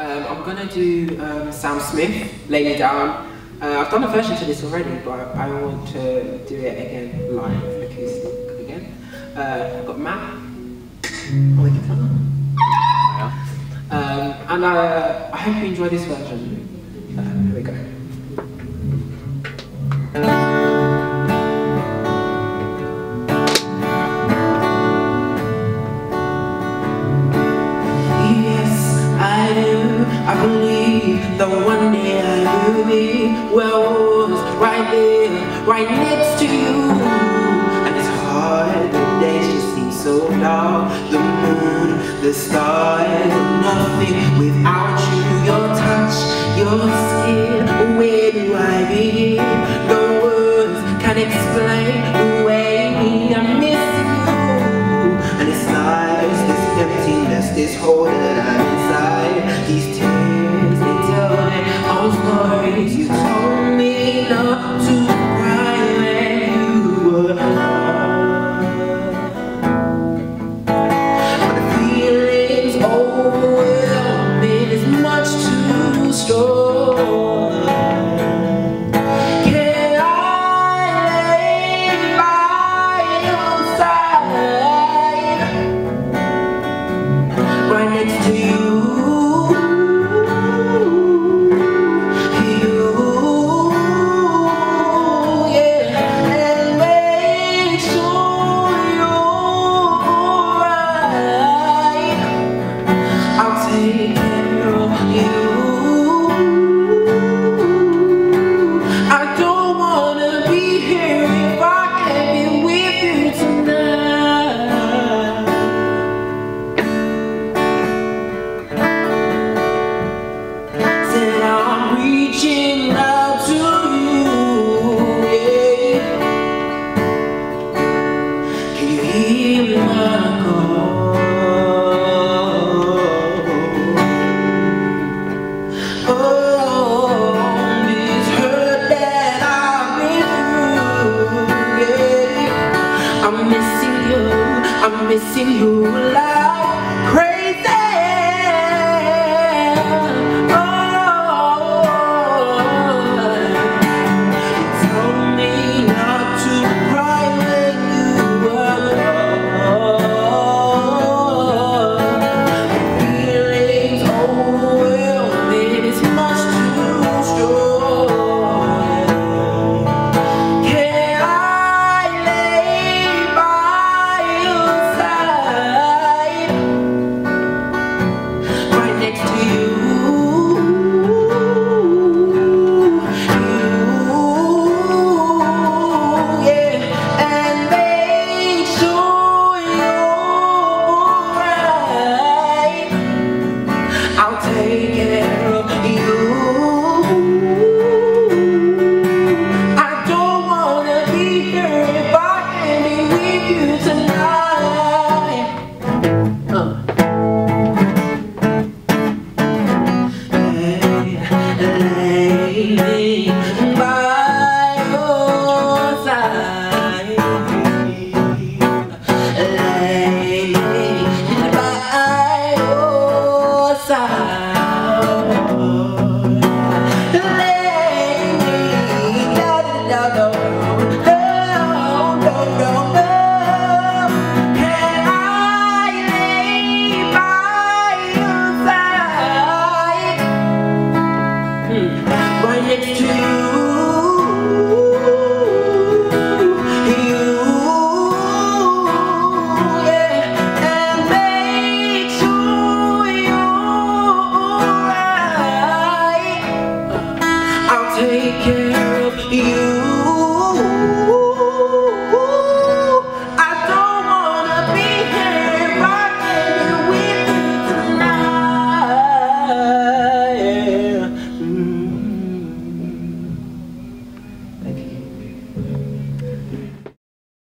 I'm gonna do Sam Smith, Lay Me Down. I've done a version to this already, but I want to do it again live, acoustic again. I've got Matt on the guitar. And I hope you enjoy this version. Here we go. I believe that one day I will be where I was, right there, right next to you. And it's hard, the days just seem so dark. The moon, the stars, nothing without you. Your touch, your skin, where do I begin? No words can explain the way I'm missing you. And it's lies, this emptiness, this hole that I'm inside, these tears. You told me not to cry when you were gone, but the feeling's overwhelming, it's much too strong. Can I lay by your side, right next to you? I'm missing you like crazy. Oh, you told me not to cry when you were gone. The feeling's overwhelming, it's much too strong. Can I lay by you? Take care of you.